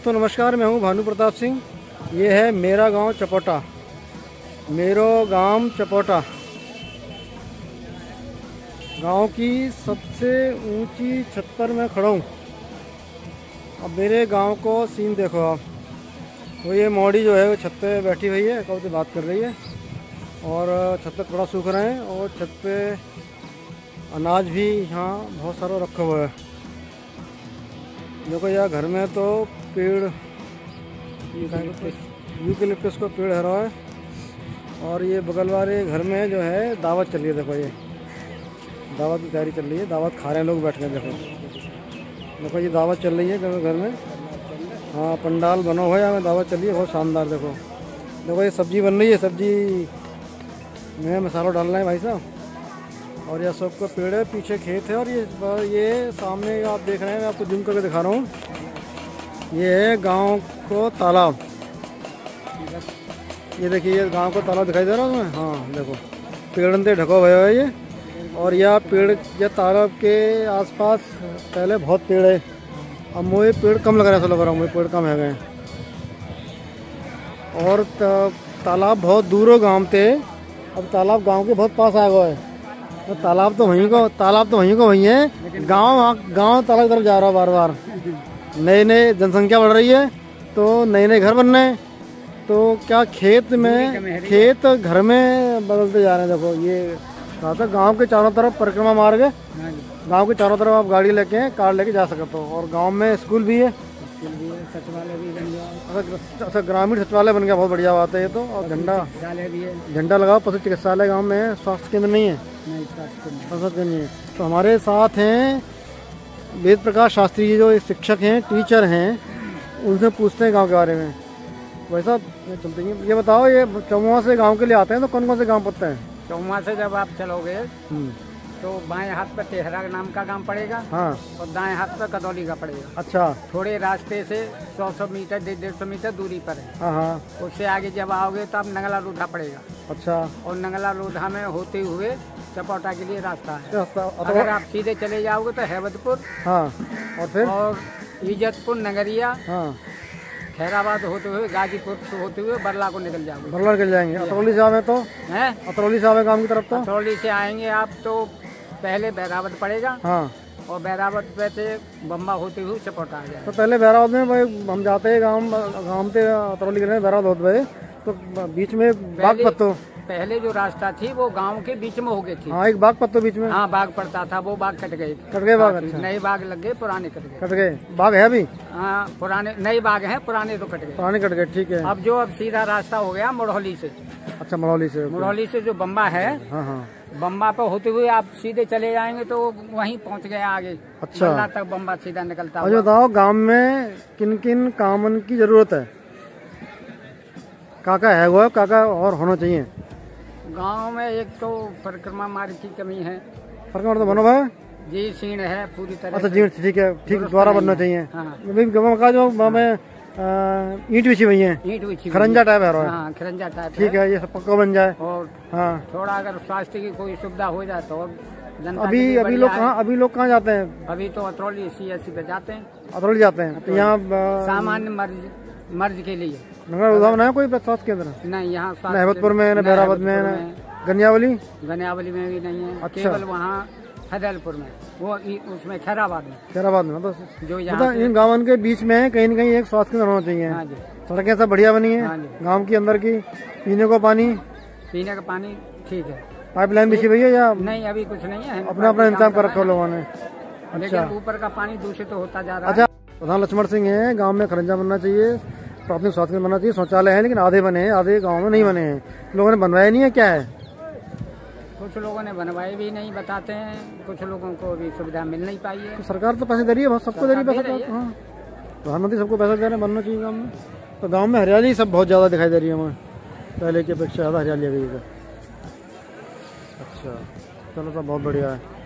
दोस्तों नमस्कार, मैं हूं भानु प्रताप सिंह। ये है मेरा गांव चपौटा, मेरो गांव चपौटा। गांव की सबसे ऊंची छत पर मैं खड़ा हूं। अब मेरे गांव को सीन देखो आप। तो ये मौड़ी जो है वो छत पे बैठी हुई है, कब से बात कर रही है, और छत पर कपड़ा सूख रहे हैं और छत पे अनाज भी यहाँ बहुत सारा रखा हुआ है। देखो यार, घर में तो पेड़ यूकेलिप्टस का पेड़ हरा है, और ये बगल वाले घर में जो है दावत चल रही है। देखो ये दावत की तैयारी चल रही है, दावत खा रहे हैं लोग बैठ के। देखो देखो ये दावत चल रही है घर में, हाँ पंडाल बना हुआ है, यहाँ दावत चल रही है, बहुत शानदार। देखो देखो ये सब्जी बन रही है, सब्जी में मसाला डालना है भाई साहब। और यह सबका पेड़ है, पीछे खेत है, और ये सामने आप देख रहे हैं, मैं आपको जूम करके दिखा रहा हूँ, ये है गांव को तालाब। ये देखिए, ये गांव को तालाब दिखाई दे रहा है उसमें। हाँ देखो पेड़ से ढका हुआ है ये, और यह पेड़ या तालाब के आसपास पहले बहुत पेड़ है, अब मुझे पेड़ कम लग रहा है, ऐसा लग रहा है मुझे पेड़ कम है गए। और तालाब बहुत दूर हो गाँव से, अब तालाब गाँव के बहुत पास आया हुआ है। तो तालाब तो वहीं है, गांव तालाब की तरफ जा रहा है बार बार। नए नए जनसंख्या बढ़ रही है, तो नए नए घर बन रहे हैं, तो क्या खेत घर में बदलते जा रहे हैं। देखो ये कहा था, गाँव के चारों तरफ परिक्रमा मार्ग है, गाँव के चारों तरफ आप गाड़ी लेके कार लेके जा सकते हो, और गाँव में स्कूल भी है, अच्छा ग्रामीण सचिवालय बन गया, बहुत बढ़िया बात है ये तो। और झंडा लगाओ, पशु चिकित्सालय गाँव में, स्वास्थ्य केंद्र नहीं है, तो हमारे साथ हैं वेद प्रकाश शास्त्री जी, जो शिक्षक हैं, टीचर हैं, उनसे पूछते हैं गांव के बारे में। भाई साहब चलते हैं, ये बताओ, ये चौमुआ से गांव के लिए आते हैं तो कौन कौन से गांव पड़ते हैं? चौमुआ से जब आप चलोगे तो बाएं हाथ पर टेहरा नाम का गांव पड़ेगा, हाँ, और दाएं हाथ पर कदौली का पड़ेगा। अच्छा, थोड़े रास्ते से 100 मीटर 150 मीटर दूरी पर है। उससे आगे जब आओगे तो आप नंगला रोडा पड़ेगा। अच्छा, और नंगला रोडा में होते हुए चपौटा के लिए रास्ता है। अगर आप सीधे चले जाओगे तो हेबतपुर, हाँ, और फिर इजतपुर नगरिया, हाँ, खेराबाद होते हुए गाजीपुर होते हुए बरला को निकल जाओगे, बरला निकल जाएंगे। अतरौली से आवे तो है, अतरौली से आवे गांव की तरफ तो अतरौली से आएंगे आप तो पहले बैरावत पड़ेगा, हाँ, और बैरावत से बम्बा होते हुए चपौटा आ जाएगा। तो पहले बैरावत में हम जाते हैं, गाँव से अतरौली के बैरावत होते हुए, तो बीच में बाग पत्तो, पहले जो रास्ता थी वो गांव के बीच में हो गई थी, हाँ, एक बाग पड़ता बीच में, हाँ बाग पड़ता था, वो बाग कट गए बाग। अच्छा, नए बाग लग गए, पुराने कट गए। बाग है अभी, हाँ, पुराने नए बाग हैं, पुराने तो कट गए। ठीक है, अब जो अब सीधा रास्ता हो गया मोरहली से। अच्छा, मोरहली से जो बम्बा है, हाँ हाँ, बम्बा पर होते हुए आप सीधे चले जाएंगे तो वहीं पहुंच गए आगे। अच्छा, तक बम्बा सीधा निकलता है। बताओ गाँव में किन किन कामन की जरूरत है, काका है वो काका और होना चाहिए गांव में? एक तो परिक्रमा मार्ग की कमी है, परिक्रमा तो बना हुआ है जी, सीढ़ है पूरी तरह। अच्छा जीर्ण, ठीक है, ठीक द्वारा बनना चाहिए, हाँ। जो में ईंट बिछी हुई है, खरंजा टाइप है, हाँ खरंजा टाइप, ठीक है, ये सब पक्का बन जाए। और हाँ, थोड़ा अगर स्वास्थ्य की कोई सुविधा हो जाए तो। अभी लोग कहाँ जाते हैं? अभी तो अतरौली CSC पे जाते हैं, अतरौली जाते हैं यहाँ सामान्य मर्ज के लिए। नंगला है कोई स्वास्थ्य केंद्र? नहीं, यहाँ अहमदपुर में न, बैरावत में न, गन्यावली में भी नहीं है। अच्छा, केवल वहाँ हैदरपुर में, वो उसमें खेराबाद में तो जो यहाँ इन गाँव के बीच में कहीं न कहीं एक स्वास्थ्य केंद्र होना चाहिए। हाँ जी, सड़कें सब बढ़िया बनी है, गाँव के अंदर की, पीने का पानी ठीक है, पाइपलाइन बिछी हुई है या नहीं? अभी कुछ नहीं है, अपना इंतजाम कर रखा लोगों ने, लेकिन ऊपर का पानी दूषित होता जा रहा है। प्रधान लक्ष्मण सिंह है, गांव में खरंजा बनना चाहिए, प्राथमिक स्वास्थ्य केंद्र बनना चाहिए, शौचालय है लेकिन आधे बने हैं, आधे गांव में नहीं बने हैं, लोगों ने बनवाया नहीं है। क्या है, कुछ लोगों ने बनवाए भी नहीं बताते हैं, कुछ लोगों को भी सुविधा मिल नहीं पाई है। तो सरकार तो पैसे दे रही है, सबको दे रही है पैसा, हाँ प्रधानमंत्री सबको पैसा दे रहे हैं, बनना चाहिए गाँव में। तो गाँव में हरियाली सब बहुत ज़्यादा दिखाई दे रही है हमें, पहले की अपेक्षा ज़्यादा हरियाली है। अच्छा चलो, सब बहुत बढ़िया है।